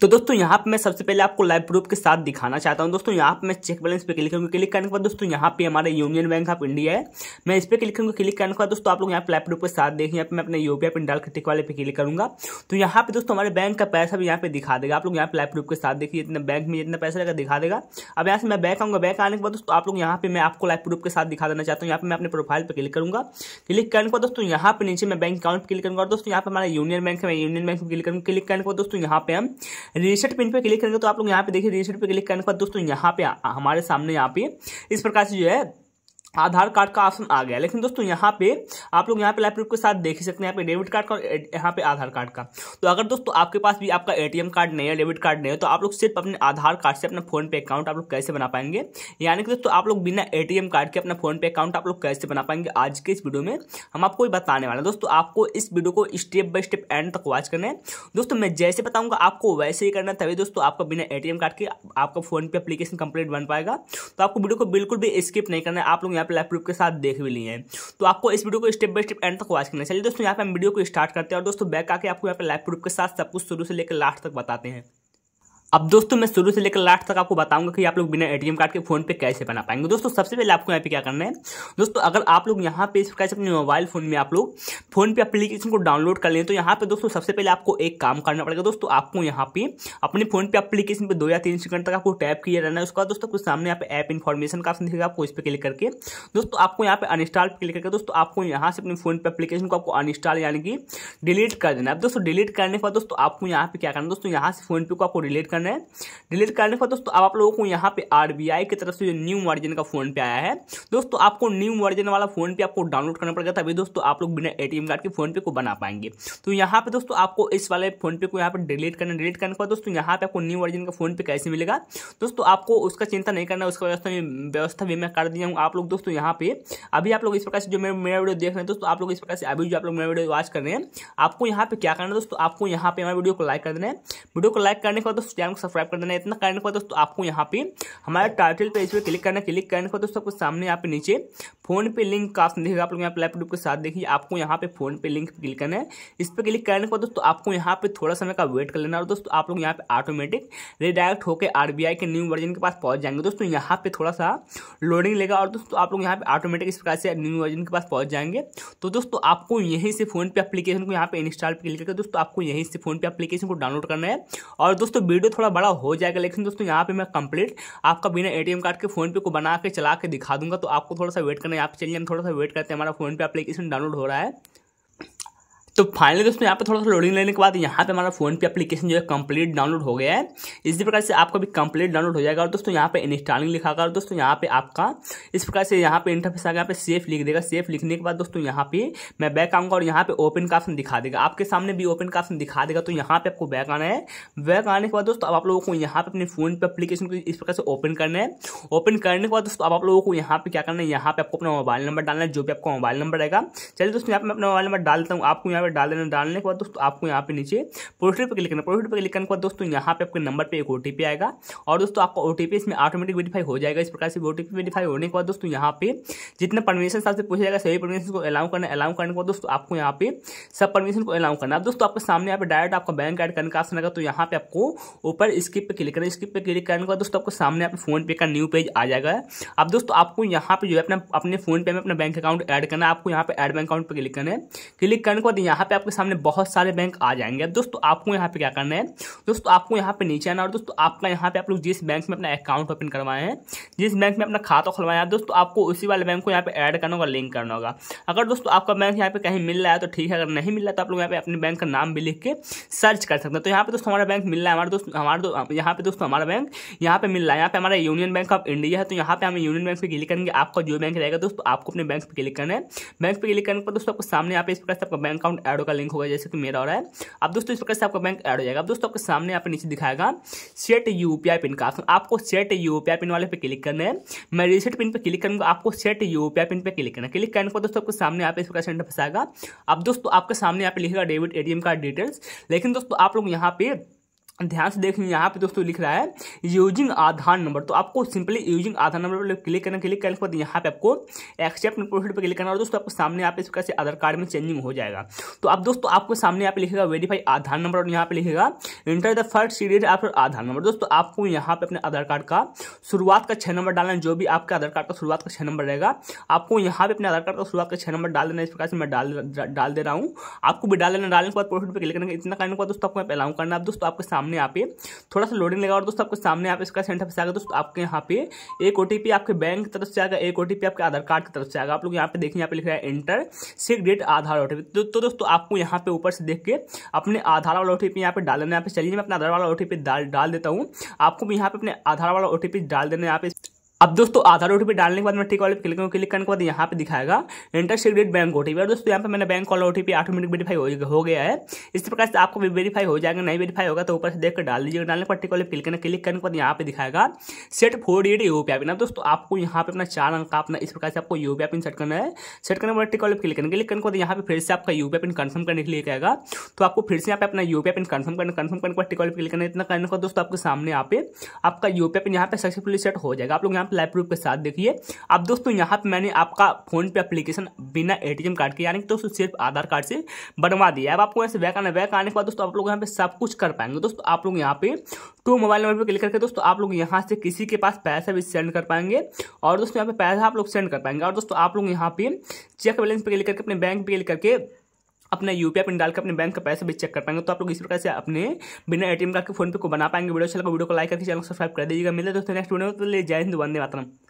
तो दोस्तों यहाँ पे मैं सबसे पहले आपको लाइव प्रूफ के साथ दिखाना चाहता हूँ। दोस्तों यहाँ पे मैं चेक बैलेंस पे क्लिक करूँगा। क्लिक करने के बाद दोस्तों यहाँ पे हमारे यूनियन बैंक ऑफ इंडिया है, मैं इस पर क्लिक करूँगा। क्लिक करने के बाद दोस्तों आप लोग यहाँ पे लाइव प्रूफ के साथ देखिए। यहाँ पे मैं अपने यूपीआई पिन डाल के टिक वाले पे क्लिक करूँगा तो यहाँ पे दोस्तों हमारे बैंक का पैसा भी यहाँ पे दिखा देगा। आप लोग यहाँ पे लाइव प्रूफ के साथ देखिए, इतना बैंक में इतना पैसा लगा दिखा देगा। अब यहाँ से मैं बैक आऊँगा। बैक आने के बाद दोस्तों आप लोग यहाँ पे मैं आपको लाइव प्रूफ के साथ दिखा देना चाहता हूँ। यहाँ पे मैं अपने प्रोफाइल पर क्लिक करूँगा। क्लिक करने के बाद दोस्तों यहाँ पे नीचे मैं बैंक अकाउंट क्लिक करूँगा। दोस्तों यहाँ पे हमारा यूनियन बैंक है, मैं यूनियन बैंक पर क्लिक करूँगा। क्लिक करने के बाद दोस्तों यहाँ पे हम रीसेट पिन पे क्लिक करेंगे। तो आप लोग यहाँ पे देखिए, रीसेट पे क्लिक करने के बाद दोस्तों यहाँ पे हमारे सामने यहाँ पे इस प्रकार से जो है आधार कार्ड का ऑप्शन आ गया। लेकिन दोस्तों यहाँ पे आप लोग यहाँ पे लाइव प्रूफ के साथ देख सकते हैं, यहाँ पे डेबिट कार्ड का और यहाँ पे आधार कार्ड का। तो अगर दोस्तों आपके पास भी आपका एटीएम कार्ड नहीं है, डेबिट कार्ड नहीं है, तो आप लोग सिर्फ अपने आधार कार्ड से अपना फोन पे अकाउंट आप लोग कैसे बना पाएंगे, यानी कि दोस्तों आप लोग बिना एटीएम कार्ड के अपना फोन पे अकाउंट आप लोग कैसे बना पाएंगे, आज के इस वीडियो में हम आपको ये बताने वाले हैं। दोस्तों आपको इस वीडियो को स्टेप बाय स्टेप एंड तक वॉच करना है। दोस्तों मैं जैसे बताऊँगा आपको वैसे ही करना, तभी दोस्तों आपका बिना एटीएम कार्ड के आपका फोन पे एप्लीकेशन कंप्लीट बन पाएगा। तो आपको वीडियो को बिल्कुल भी स्किप नहीं करना है। आप लोग यहाँ पे लाइव प्रूफ के साथ देख भी लिए हैं, तो आपको इस वीडियो को स्टेप बाय स्टेप एंड तक वॉच करना। चलिए दोस्तों यहाँ पे हम वीडियो को स्टार्ट करते हैं और दोस्तों बैक आके आपको यहाँ पे लाइव प्रूफ के साथ सब कुछ शुरू से लेकर लास्ट तक बताते हैं। अब दोस्तों मैं शुरू से लेकर लास्ट तक आपको बताऊंगा कि आप लोग बिना एटीएम कार्ड के फोन पे कैसे बना पाएंगे। दोस्तों सबसे पहले आपको यहाँ पे क्या करना है, दोस्तों अगर आप लोग यहाँ पे इस प्रकार से अपने मोबाइल फोन में आप लोग फोन पे एप्लीकेशन को डाउनलोड कर लें, तो यहाँ पे दोस्तों सबसे पहले आपको एक काम करना पड़ेगा। दोस्तों आपको यहाँ पे अपने फोन पे एप्लीकेशन पर 2 या 3 सेकंड तक आपको टैप किया रहना है। उसके बाद दोस्तों सामने यहाँ पे ऐप इन्फॉर्मेशन का ऑप्शन दिखेगा, आपको इस पर क्लिक करके दोस्तों आपको यहाँ पे अनइंस्टॉल क्लिक करके दोस्तों आपको यहाँ से अपने फोन पे एप्लीकेशन को आपको अनइंस्टॉल यानी कि डिलीट कर देना है। दोस्तों डिलीट करने के बाद दोस्तों आपको यहाँ पे क्या करना है, दोस्तों यहाँ से फोन पे को आपको डिलीट है। डिलीट करने के बाद दोस्तों आप लोगों को यहाँ पे आरबीआई की तरफ से जो न्यू वर्जन का फोन पे आया है, दोस्तों आपको न्यू वर्जन वाला फोन पे आपको डाउनलोड करना पड़ेगा, तभी दोस्तों आप लोग बिना एटीएम कार्ड के फोन पे को बना पाएंगे। तो यहाँ पे दोस्तों आपको इस वाले फोन पे को यहाँ पे डिलीट करना। डिलीट करने के बाद दोस्तों यहाँ पे आपको न्यू वर्जन का फोन पे कैसे मिलेगा, दोस्तों आपको उसका चिंता नहीं करना है, उसका व्यवस्था भी मैं कर दिया हूँ। आप लोग दोस्तों यहाँ पे अभी आप लोग इस प्रकार से जो मेरा वीडियो देख रहे हैं, दोस्तों आप लोग इस प्रकार से अभी जो आप लोग मेरा वीडियो वॉच कर रहे हैं, आपको यहाँ पे क्या करना है, दोस्तों आपको यहाँ पे हमारे वीडियो को लाइक कर देना है। वीडियो को लाइक करने के बाद दोस्तों को सब्सक्राइब कर देना। इतना करने के बाद दोस्तों आपको यहाँ पे हमारे टाइटल पे इस पर क्लिक करना। क्लिक करने के बाद दोस्तों आपको सामने यहाँ पे नीचे फोन पे लिंक का ऑप्शन दिखेगा, आप लोग यहाँ पे लाइव प्रूफ के साथ देखिए। आपको यहाँ पे फोन पे लिंक क्लिक करना है। इस पर क्लिक करने के बाद दोस्तों आपको यहाँ पे थोड़ा समय का वेट कर लेना है और दोस्तों आप लोग यहाँ पे ऑटोमेटिक रिडायरेक्ट होकर आरबीआई के न्यू वर्जन के पास पहुंच जाएंगे। दोस्तों यहाँ पे थोड़ा सा लोडिंग लेगा और दोस्तों आप लोग यहाँ पे ऑटोमेटिक इस प्रकार से न्यू वर्जन के पास पहुंच जाएंगे। तो दोस्तों आपको यहीं से फोन पे एप्लीकेशन को यहाँ पे इंस्टॉल पे क्लिक करके दोस्तों आपको यहीं से फोन पे एप्लीकेशन को डाउनलोड करना है। और दोस्तों वीडियो थोड़ा बड़ा हो जाएगा, लेकिन दोस्तों यहाँ पे मैं कंप्लीट आपका बिना एटीएम कार्ड के फोन पे को बना के चला के दिखा दूंगा। तो आपको थोड़ा सा वेट करना है। यहाँ पे चलिए हम थोड़ा सा वेट करते हैं, हमारा फोन पे एप्लीकेशन डाउनलोड हो रहा है। तो फाइनली दोस्तों यहाँ पे थोड़ा सा लोडिंग लेने के बाद यहाँ पे हमारा फोन पे एप्लीकेशन जो है कंप्लीट डाउनलोड हो गया है। इसी प्रकार से आपका भी कंप्लीट डाउनलोड हो जाएगा। और दोस्तों यहाँ पे इंस्टॉलिंग लिखा होगा और दोस्तों यहाँ पे आपका इस प्रकार से यहाँ पे इंटरफेस आगे यहाँ पे सेफ लिख देगा। सेफ लिखने के बाद दोस्तों यहाँ पे मैं बैक आऊँगा और यहाँ पे ओपन का ऑप्शन दिखा देगा, आपके सामने भी ओपन का ऑप्शन दिखा देगा। तो यहाँ पे आपको बैक आना है। बैक आने के बाद दोस्तों अब आप लोगों को यहाँ पे अपने फोन पे एप्लीकेशन को इस प्रकार से ओपन करना है। ओपन करने के बाद दोस्तों अब आप लोगों को यहाँ पे क्या करना है, यहाँ पे आपको अपना मोबाइल नंबर डालना है, जो भी आपका मोबाइल नंबर रहेगा। चलिए दोस्तों यहाँ पे मैं अपना मोबाइल नंबर डालता हूँ। आपको डालने के बाद दोस्तों आपको यहाँ पे नीचे पोर्ट्रेट पे क्लिक करना। पोर्ट्रेट पे क्लिक करने के बाद दोस्तों यहाँ पे आपके नंबर पे एक ओटीपी आएगा और दोस्तों आपका ओटीपी इसमें ऑटोमेटिक वेरीफाई हो जाएगा। इस प्रकार से ओटीपी वेरीफाई होने के बाद दोस्तों यहाँ पे जितना परमिशन आपसे पूछा जाएगा सभी परमिशन को अलाउ करना। अलाउ करने के बाद दोस्तों आपको यहाँ पे सब परमिशन को अलाउ करना। अब दोस्तों आपके सामने यहाँ पे डायरेक्ट आपका बैंक ऐड करने का ऑप्शन आएगा, तो यहाँ पे आपको ऊपर स्किप पे क्लिक करना। स्किप पे क्लिक करने के बाद दोस्तों आपको सामने यहाँ पे फोन पे का न्यू पेज आ जाएगा। अब दोस्तों आपको यहाँ पे जो है अपने फोन पे में अपना बैंक अकाउंट ऐड करना है। आपको यहाँ पे ऐड बैंक अकाउंट पे क्लिक करना है। क्लिक करने के बाद यहाँ पे आपके सामने बहुत सारे बैंक आ जाएंगे। अब दोस्तों आपको यहाँ पे क्या करना है, दोस्तों आपको यहाँ पे नीचे आना और दोस्तों आपका यहाँ पे आप लोग जिस बैंक में अपना अकाउंट ओपन करवाए हैं, जिस बैंक में अपना खाता खुलवाया है, दोस्तों आपको उसी वाले बैंक को यहाँ पे ऐड करना होगा, लिंक करना होगा। अगर दोस्तों आपका बैंक यहाँ पे कहीं मिल रहा है तो ठीक है, अगर नहीं मिल रहा तो आप लोग यहाँ पे अपने बैंक का नाम भी लिख के सर्च कर सकते हैं। तो यहाँ पे दोस्तों हमारा बैंक मिल रहा है, यहाँ पे दोस्तों हमारा बैंक यहाँ पे मिल रहा है, यहाँ पे हमारा यूनियन बैंक ऑफ इंडिया है। तो यहाँ पे हम यूनियन बैंक पे क्लिक करेंगे। आपका जो बैंक रहेगा दोस्तों आपको अपने बैंक पे क्लिक करना है। बैंक पे क्लिक करने पर दोस्तों आपको सामने यहाँ पे इस प्रकार से आपका बैंक अकाउंट ऐड होगा, लिंक होगा जैसे कि मेरा हो रहा है। अब दोस्तों इस प्रकार से आपका बैंक ऐड हो जाएगा। अब दोस्तों आपके सामने यहाँ पे नीचे दिखाएगा सेट यूपीआई पिन का ऑप्शन, आपको सेट यूपीआई पिन वाले पे क्लिक करना है। मैं रीसेट पिन पे क्लिक करूंगा, आपको सेट यूपीआई पिन पे क्लिक करना है। क्लिक करने के बाद दोस्तों आपके सामने यहाँ पे इस प्रकार से इंटरफेस आएगा। अब दोस्तों आपके सामने यहाँ पे लिखेगा डेबिट एटीएम कार्ड डिटेल्स, लेकिन दोस्तों आप लोग यहाँ पे ध्यान से देख लें, यहाँ पे दोस्तों लिख रहा है यूजिंग आधार नंबर। तो आपको सिंपली यूजिंग आधार नंबर पर क्लिक करने के बाद यहाँ पे आपको एक्सेप्ट प्रोफाइल पर क्लिक करना और दोस्तों आपको सामने यहाँ पे इस प्रकार से आधार कार्ड में चेंजिंग हो जाएगा। तो आप दोस्तों आपको सामने यहाँ पे लिखेगा वेरीफाई आधार नंबर और यहाँ पे लिखेगा enter the first series after Aadhaar number. दोस्तों आपको यहाँ पे अपने आधार कार्ड का शुरुआत का 6 नंबर डालना है, जो भी आपका आधार कार्ड का शुरुआत का 6 नंबर रहेगा आपको यहाँ पे अपने आधार कार्ड का शुरुआत का 6 नंबर डाल देना। इस प्रकार से मैं डाल दे रहा हूँ, आपको भी डाल देना। डालने के बाद प्रोफाइल पर क्लिक करना, इतना करने के बाद दोस्तों आपको अलाउ करना है। दोस्तों आपके सामने यहाँ पे थोड़ा सा लोडिंग लगा और दोस्तों आपके सामने आप इसका सेंटर पे आएगा। दोस्तों आपके यहाँ पे एक ओटीपी आपके बैंक की तरफ से आएगा, एक ओटीपी आपके आधार कार्ड की तरफ से आएगा। आप लोग यहाँ पे देखिए, यहाँ पे लिख रहा है एंटर 6-digit आधार ओटीपी। तो दोस्तों आपको यहाँ पे ऊपर से देख के अपने आधार वाला ओटीपी यहाँ पे डाल देना। यहाँ पे चलिए मैं अपना आधार वाला ओटीपी डाल देता हूँ, आपको भी यहाँ पे अपने आधार वाला ओटीपी डाल देना। यहाँ पे अब दोस्तों आधार ओटीपी डालने के बाद मैं टिक वाले पे क्लिक करने के बाद यहाँ पे दिखाएगा एंटर सीक्रेट बैंक ओटीपी। और दोस्तों यहाँ पे मैंने बैंक वाला ओटीपी ऑटोमेटिक वेरीफाई हो गया है। इस प्रकार से आपको भी वेरीफाई हो जाएगा, नहीं वेरीफाई होगा तो ऊपर से देख कर डाल दीजिएगा। डालने पर टिक वाले पे क्लिक करने के बाद यहाँ पे दिखाएगा सेट 4-digit यूपीआई पिन। दोस्तों आपको यहाँ पे अपना 4 अंक का अपना इस प्रकार से आपको यूपीआई पिन सेट करना है। सेट करने के बाद टिक वाले पे क्लिक करने के बाद यहाँ पे फिर से आपका यूपीआई पिन कन्फर्म करने के लिए कहेगा। तो आपको फिर से यहाँ पे अपना यूपीआई पिन कन्फर्म करने के बाद टिक वाले पे क्लिक करना है। इतना करने के बाद दोस्तों आपके सामने यहाँ पे आपका यूपीआई पिन यहाँ पे सक्सेसफुली सेट हो जाएगा। आप लोग लाइव प्रूफ के साथ देखिए। अब दोस्तों यहाँ पे मैंने आपका फोन पे एप्लीकेशन बिना एटीएम कार्ड के यानी कि दोस्तों सिर्फ आधार कार्ड से बनवा दिया। अब आपको ऐसे बैक आने के बाद दोस्तों आप लोग यहाँ पे सब कुछ कर पाएंगे। दोस्तों आप लोग यहाँ पे 2 मोबाइल नंबर पर क्लिक करके दोस्तों आप लोग यहाँ से किसी के पास पैसा भी सेंड कर पाएंगे और दोस्तों यहाँ पे पैसा आप लोग सेंड कर पाएंगे। और दोस्तों आप लोग यहाँ पे चेक बैलेंस पे क्लिक करके अपने बैंक पे क्लिक करके अपना यूपीआई पिन डालकर अपने बैंक का पैसा भी चेक कर पाएंगे। तो आप लोग इस प्रकार से अपने बिना एटीएम कार्ड के फोन पे को बना पाएंगे। वीडियो अच्छा लगा वीडियो को लाइक करके चैनल को सब्सक्राइब कर दीजिएगा। मिले दोस्तों नेक्स्ट वीडियो में, तो जय हिंद वंदे मातरम।